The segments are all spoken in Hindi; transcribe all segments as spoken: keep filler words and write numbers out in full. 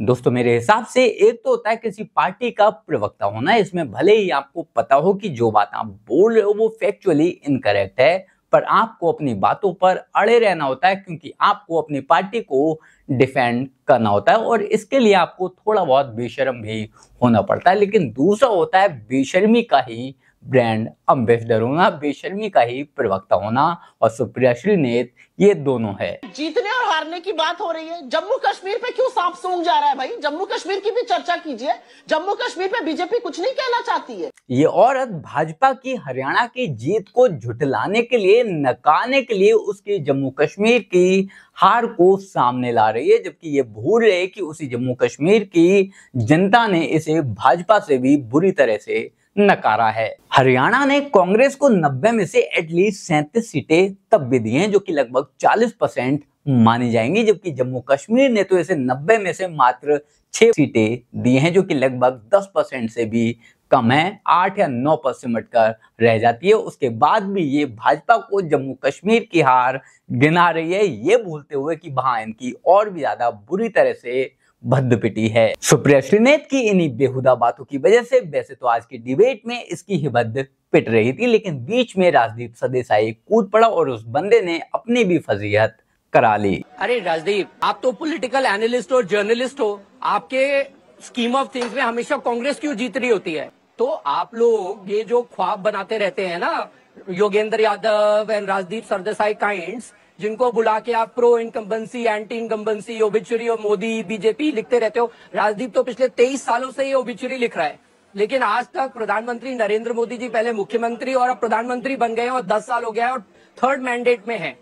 दोस्तों मेरे हिसाब से एक तो होता है किसी पार्टी का प्रवक्ता होना, इसमें भले ही आपको पता हो कि जो बात आप बोल रहे हो वो फैक्चुअली इनकरेक्ट है, पर आपको अपनी बातों पर अड़े रहना होता है क्योंकि आपको अपनी पार्टी को डिफेंड करना होता है और इसके लिए आपको थोड़ा बहुत बेशर्म भी होना पड़ता है। लेकिन दूसरा होता है बेशर्मी का ही ब्रांड एम्बेसडर होना, बेशर्मी का ही प्रवक्ता होना, और सुप्रिया श्रीनेत ये दोनों है। जीतने और हारने की बात हो रही है, जम्मू कश्मीर पे क्यों सांप सूंघ जा रहा है भाई? जम्मू कश्मीर की भी चर्चा कीजिए, जम्मू कश्मीर पे बीजेपी कुछ नहीं कहना चाहती है। ये औरत भाजपा की हरियाणा की जीत को झुटलाने के लिए, नकाने के लिए उसकी जम्मू कश्मीर की हार को सामने ला रही है, जबकि ये भूल रहे कि उसी जम्मू कश्मीर की जनता ने इसे भाजपा से भी बुरी तरह से नकारा है। हरियाणा ने कांग्रेस को नब्बे में से एटलीस्ट सैंतीस सीटें तब भी दी हैं, जो कि लगभग चालीस परसेंट मानी जाएंगी, जबकि जम्मू कश्मीर ने तो इसे नब्बे में से मात्र छह सीटें दी हैं, जो कि लगभग दस परसेंट से भी कम है, आठ या नौ पर सिमट कर रह जाती है। उसके बाद भी ये भाजपा को जम्मू कश्मीर की हार गिना रही है, ये भूलते हुए कि वहां इनकी और भी ज्यादा बुरी तरह से भद्द पिटी है। सुप्रिया श्रीनेत की इन्हीं बेहुदा बातों की वजह से वैसे तो आज की डिबेट में इसकी ही भद्द पिट रही थी, लेकिन बीच में राजदीप सरदेसाई कूद पड़ा और उस बंदे ने अपनी भी फजीहत करा ली। अरे राजदीप, आप तो पॉलिटिकल एनालिस्ट और जर्नलिस्ट हो, आपके स्कीम ऑफ थिंग्स में हमेशा कांग्रेस क्यों जीत रही होती है? तो आप लोग ये जो ख्वाब बनाते रहते हैं ना, योगेंद्र यादव एंड राजदीप सरदेसाई काइंड्स, जिनको बुला के आप pro incumbency, anti incumbency, obituary और मोदी बीजेपी लिखते रहते हो। राजदीप तो पिछले तेईस सालों से ये ओबिचुरी लिख रहा है, लेकिन आज तक प्रधानमंत्री नरेंद्र मोदी जी पहले मुख्यमंत्री और अब प्रधानमंत्री बन गए और दस साल हो गया है और थर्ड मैंडेट में है।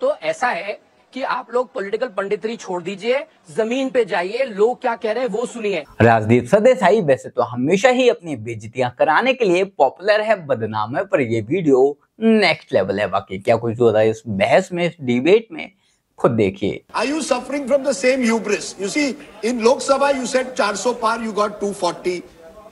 तो ऐसा है कि आप लोग पॉलिटिकल पंडितरी छोड़ दीजिए, जमीन पे जाइए, लोग क्या कह रहे हैं वो सुनिए। राजदीप सरदेसाई वैसे तो हमेशा ही अपनी बेइज्जतियां कराने के लिए पॉपुलर है, बदनाम है, पर ये वीडियो नेक्स्ट लेवल है। बाकी क्या कुछ हो रहा है इस बहस में, इस डिबेट में, खुद देखिए। Are you suffering from the same hubris? You see, in Lok Sabha you said चार सौ पार, you got two forty.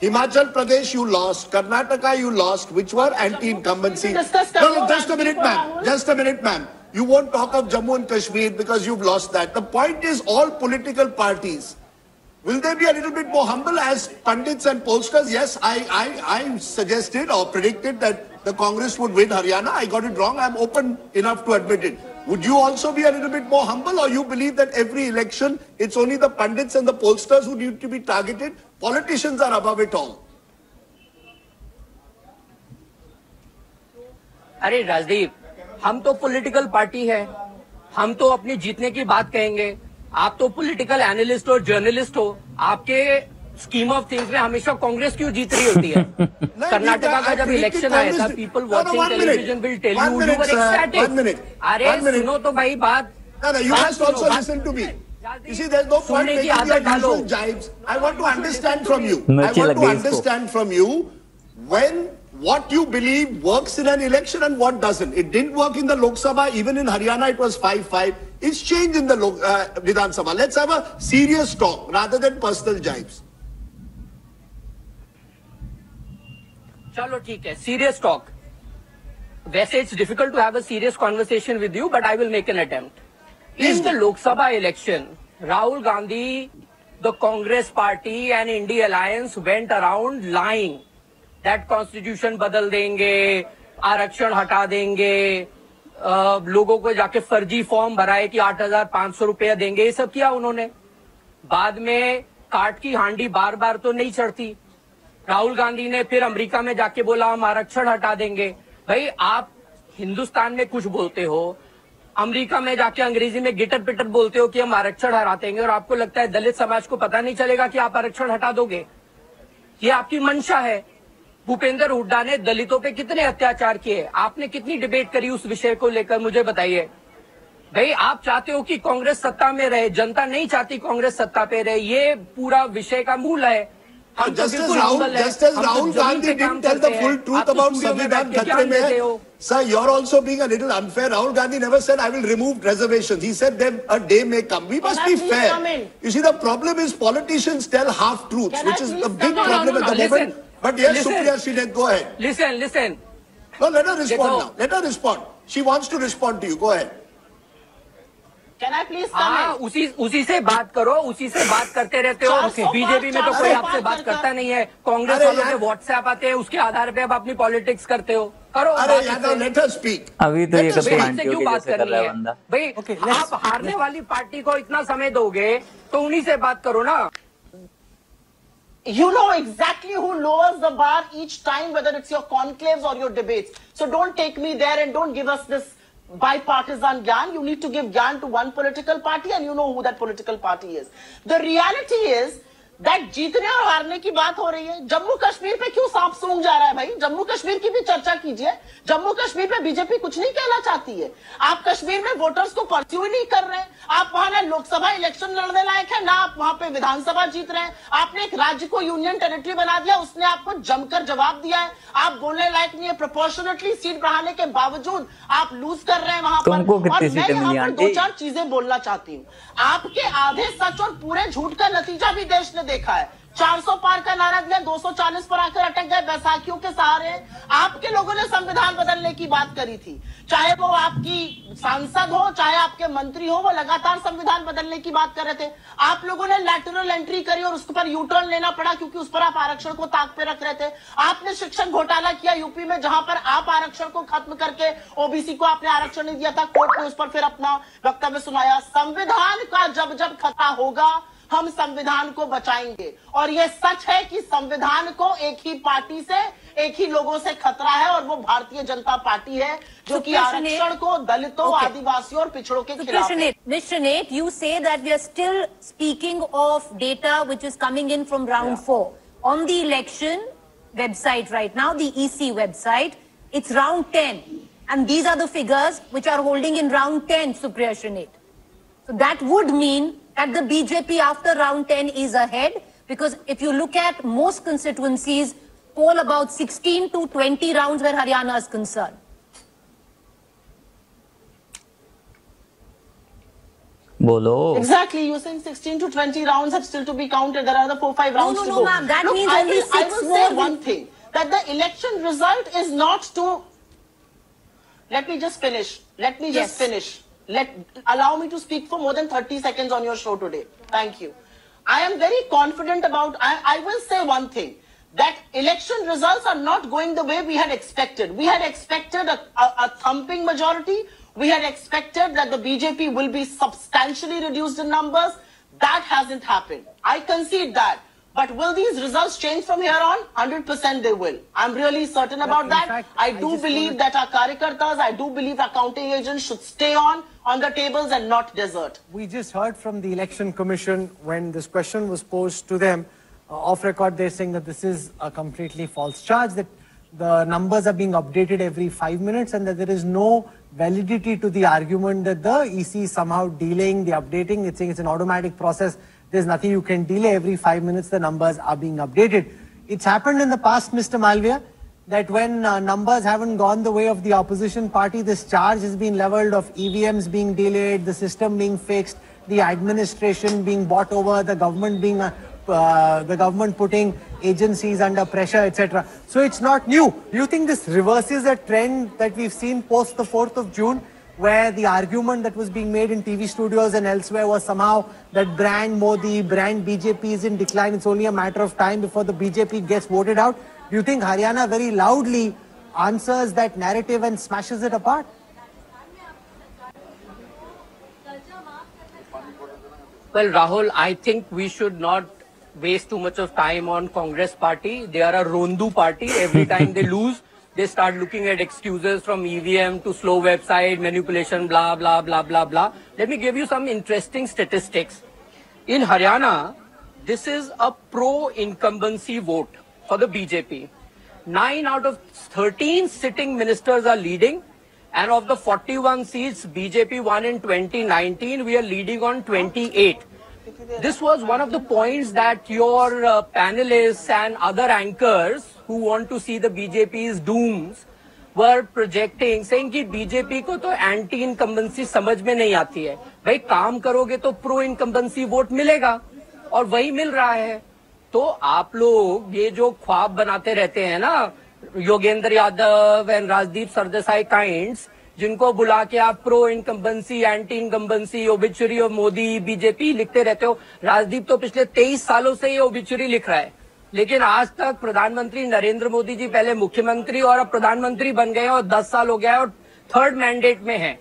Himachal Pradesh, you lost. Karnataka, you lost, which were anti-incumbency. No, no, just a minute, ma'am. Just a minute, ma'am. You won't talk of Jammu and Kashmir because you've lost that. The point is, all political parties, will they be a little bit more humble as pundits and pollsters? Yes, I, I, I suggested or predicted that the Congress would win Haryana. I got it wrong. I'm open enough to admit it. Would you also be a little bit more humble, or you believe that every election it's only the pundits and the pollsters who need to be targeted? Politicians are above it all. अरे राजदीप, हम तो पॉलिटिकल पार्टी है, हम तो अपने जीतने की बात कहेंगे। आप तो पॉलिटिकल एनालिस्ट और जर्नलिस्ट हो, आपके स्कीम ऑफ थिंग्स में हमेशा कांग्रेस क्यों जीत रही होती है? कर्नाटका का जब इलेक्शन आया था, people watching television will tell you you were excited. अरे सुनो तो भाई बात, you have also listen to me, you see there is no point making your usual jibes. I want to understand from you, I want to understand from you when what you believe works in an election and what doesn't. It didn't work in the Lok Sabha, even in Haryana it was five five. It's changed in the Lok, uh, Vidhan Sabha. Let's have a serious talk rather than personal jibes. चलो ठीक है, सीरियस टॉक। वैसे it's difficult to have a serious conversation with you, but I will make an attempt. In the Lok Sabha election, Rahul Gandhi, the Congress party and INDI alliance went around lying that constitution बदल देंगे, आरक्षण हटा देंगे, आ, लोगों को जाके फर्जी फॉर्म भराए कि आठ हजार पांच सौ रुपया देंगे, ये सब किया उन्होंने। बाद में काट की हांडी बार बार तो नहीं चढ़ती। राहुल गांधी ने फिर अमेरिका में जाके बोला हम आरक्षण हटा देंगे। भाई आप हिंदुस्तान में कुछ बोलते हो, अमेरिका में जाके अंग्रेजी में गिटर पिटर बोलते हो कि हम आरक्षण हटाएंगे, और आपको लगता है दलित समाज को पता नहीं चलेगा कि आप आरक्षण हटा दोगे? ये आपकी मंशा है। भूपेंद्र हुड्डा ने दलितों पे कितने अत्याचार किए, आपने कितनी डिबेट करी उस विषय को लेकर, मुझे बताइए। भाई आप चाहते हो कि कांग्रेस सत्ता में रहे, जनता नहीं चाहती कांग्रेस सत्ता पे रहे, ये पूरा विषय का मूल है। And just as Rahul, just as Rahul Gandhi didn't tell the full truth about Samvidhan Khatre mein hai, sir, you're also being a little unfair. Rahul Gandhi never said I will remove reservations. He said then a day may come. We must be fair. You see, the problem is politicians tell half truths, which is the big problem at the moment. But yes, Supriya Shrinate, go ahead. Listen, listen. No, let her respond now. Let her respond. She wants to respond to you. Go ahead. Can I please come in? हाँ, उसी उसी से बात करो, उसी से बात करते रहते हो। बीजेपी में तो कोई आपसे बात करता नहीं है, कांग्रेस वालों के व्हाट्सएप आते हैं, उसके आधार पे आप अपनी पॉलिटिक्स करते हो। करो, लेट अस स्पीक। अभी तो ये क्यों बात कर रहा है बंदा? भाई आप हारने वाली पार्टी को इतना समय दोगे तो उन्हीं से बात करो ना। You know exactly who lowers the bar each time, whether it's your conclaves or your debates. So don't take me there and don't give us this bipartisan gyan. You need to give gyan to one political party and you know who that political party is. The reality is that जीतने और हारने की बात हो रही है। जम्मू कश्मीर पे क्यों सांप सूंघ जा रहा है भाई? जम्मू कश्मीर की भी चर्चा कीजिए। जम्मू कश्मीर पे बीजेपी कुछ नहीं कहना चाहती है। आप कश्मीर में वोटर्स को परस्यू नहीं कर रहे हैं। आप वहां ना लोकसभा इलेक्शन लड़ने लायक है, ना आप वहां पे विधानसभा जीत रहे हैं। आपने एक राज्य को यूनियन टेरिटरी बना दिया, उसने आपको जमकर जवाब दिया है। आप बोलने लायक नहीं है। प्रोपोर्शनेटली सीट बढ़ाने के बावजूद आप लूज कर रहे हैं वहां पर। और मैं यहाँ पर दो चार चीजें बोलना चाहती हूँ। आपके आधे सच और पूरे झूठ का नतीजा भी देश ने देखा है। चार सौ पार का नारा दिया, दो सौ चालीस पर आकर अटक गए बैसाखियों के सहारे। आपके लोगों ने संविधान बदलने की बात करी थी, चाहे वो आपकी सांसद हो चाहे आपके मंत्री हो, वो लगातार संविधान बदलने की बात कर रहे थे। आप लोगों ने लैटरल एंट्री करी और उसके पर यू टर्न लेना पड़ा क्योंकि उस पर आप आरक्षण को ताक पे रख रहे थे। आपने शिक्षण घोटाला किया यूपी में, जहां पर आप आरक्षण को खत्म करके ओबीसी को आपने आरक्षण नहीं दिया था। कोर्ट ने उस पर फिर अपना वक्तव्य सुनाया। संविधान का जब जब खतरा होगा हम संविधान को बचाएंगे। और यह सच है कि संविधान को एक ही पार्टी से, एक ही लोगों से खतरा है और वो भारतीय जनता पार्टी है, जो कि आरक्षण को, दलितों, आदिवासियों और पिछड़ों के खिलाफ है। Miss Shrinate, you say that we are still speaking of data which is coming in from round four on the election website right now, the EC website, it's round ten and these are the figures which are holding in round ten, Supriya Shrinate. So that would mean that the B J P after round ten is ahead, because if you look at most constituencies, poll about sixteen to twenty rounds where Haryana is concerned. Bolo. Exactly, you're saying sixteen to twenty rounds have still to be counted. There are the four five rounds no, no, to no, go. No, no, ma'am. That Look, means I only will, six I will more. Say one thing: that the election result is not to. Let me just finish. Let me just yes. finish. Let allow me to speak for more than thirty seconds on your show today. Thank you. I am very confident about. I, I will say one thing, that election results are not going the way we had expected. We had expected a, a, a thumping majority. We had expected that the B J P will be substantially reduced in numbers. That hasn't happened. I concede that. But will these results change from here on? one hundred percent they will. I'm really certain about that. Fact, I do I believe to... that our Karyakartas, I do believe our counting agents should stay on, on the tables and not desert. We just heard from the Election Commission when this question was posed to them. Uh, off record, they're saying that this is a completely false charge, that the numbers are being updated every five minutes and that there is no validity to the argument that the E C is somehow delaying the updating. It's saying it's an automatic process. There's nothing you can delay. Every five minutes, the numbers are being updated. It's happened in the past, Mister Malviya, that when uh, numbers haven't gone the way of the opposition party, this charge has been leveled of E V Ms being delayed, the system being fixed, the administration being bought over, the government being uh, uh, the government putting agencies under pressure, et cetera. So it's not new. Do you think this reverses a trend that we've seen post the fourth of June? Where the argument that was being made in T V studios and elsewhere was somehow that brand Modi, brand B J P is in decline. It's only a matter of time before the B J P gets voted out. Do you think Haryana very loudly answers that narrative and smashes it apart? Well, Rahul, I think we should not waste too much of time on Congress party. They are a Rondu party. Every time they lose, they start looking at excuses from E V M to slow website, manipulation, blah, blah, blah, blah, blah. Let me give you some interesting statistics. In Haryana, this is a pro-incumbency vote for the B J P. nine out of thirteen sitting ministers are leading. And of the forty-one seats B J P won in twenty nineteen, we are leading on twenty-eight. This was one of the points that your uh, panelists and other anchors who want to see the B J P's dooms were projecting, saying कि B J P को तो anti incumbency समझ में नहीं आती है. भाई काम करोगे तो pro incumbency वोट मिलेगा और वही मिल रहा है. तो आप लोग ये जो ख्वाब बनाते रहते हैं ना, योगेंद्र यादव एंड राजदीप सरदेसाई काइंड्स, जिनको बुला के आप pro incumbency, anti incumbency, obituary और मोदी बीजेपी लिखते रहते हो। राजदीप तो पिछले तेईस सालों से ये ओबिचुरी लिख रहा है, लेकिन आज तक प्रधानमंत्री नरेंद्र मोदी जी पहले मुख्यमंत्री और अब प्रधानमंत्री बन गए और दस साल हो गया है और थर्ड मैंडेट में है।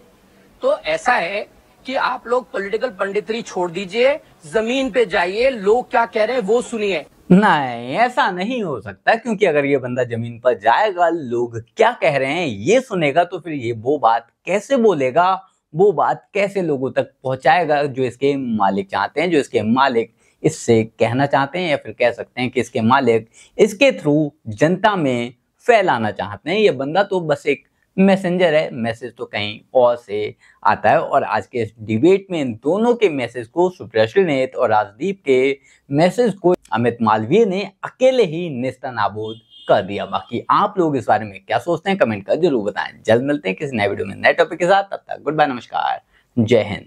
तो ऐसा है कि आप लोग पॉलिटिकल पंडितरी छोड़ दीजिए, जमीन पे जाइए, लोग क्या कह रहे हैं वो सुनिए। नहीं, ऐसा नहीं हो सकता, क्योंकि अगर ये बंदा जमीन पर जाएगा, लोग क्या कह रहे हैं ये सुनेगा, तो फिर ये वो बात कैसे बोलेगा, वो बात कैसे लोगों तक पहुंचाएगा जो इसके मालिक चाहते हैं, जो इसके मालिक इससे कहना चाहते हैं, या फिर कह सकते हैं कि इसके मालिक इसके थ्रू जनता में फैलाना चाहते हैं। ये बंदा तो बस एक मैसेंजर है, मैसेज तो कहीं और से आता है। और आज के इस डिबेट में इन दोनों के मैसेज को, सुप्रिया श्रीनेत और राजदीप के मैसेज को, अमित मालवीय ने अकेले ही नेस्तनाबूद कर दिया। बाकी आप लोग इस बारे में क्या सोचते हैं कमेंट कर जरूर बताएं। जल्द मिलते हैं किसी नए वीडियो में नए टॉपिक के साथ, तब तक गुड बाय, नमस्कार, जय हिंद।